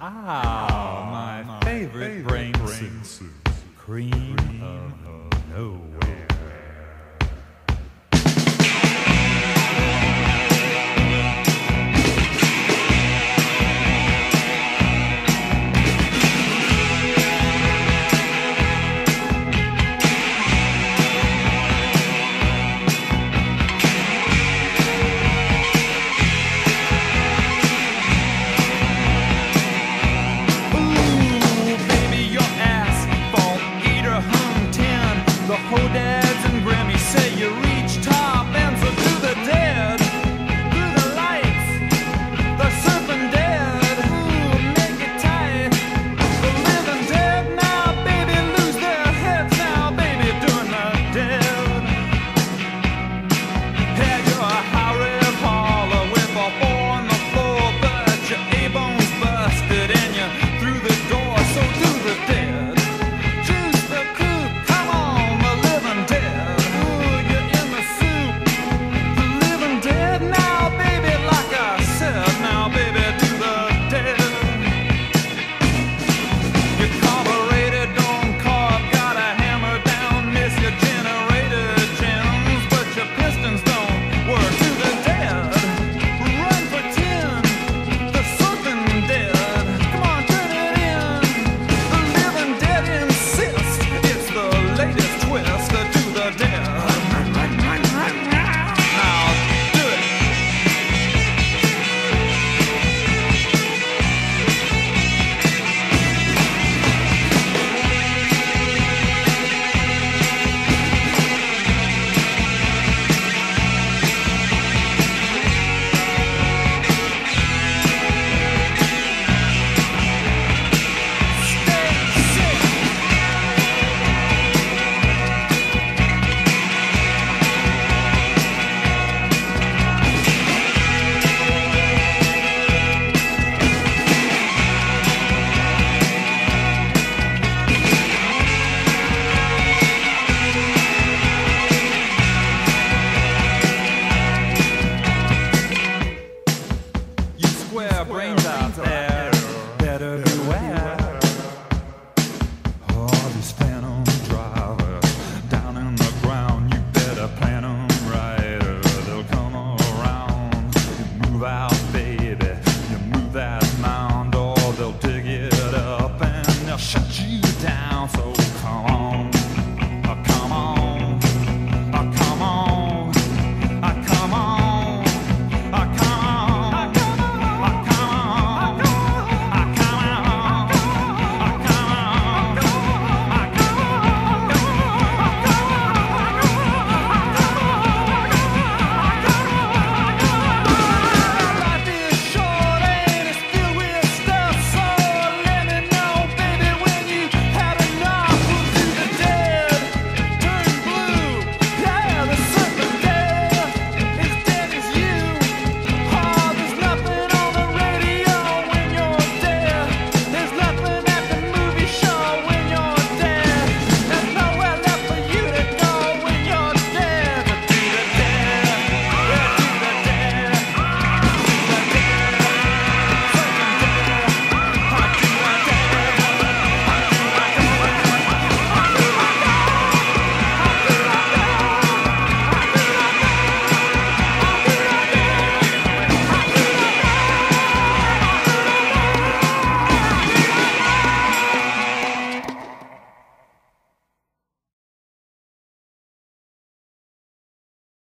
my favorite brain soup, cream of nowhere. Hold on.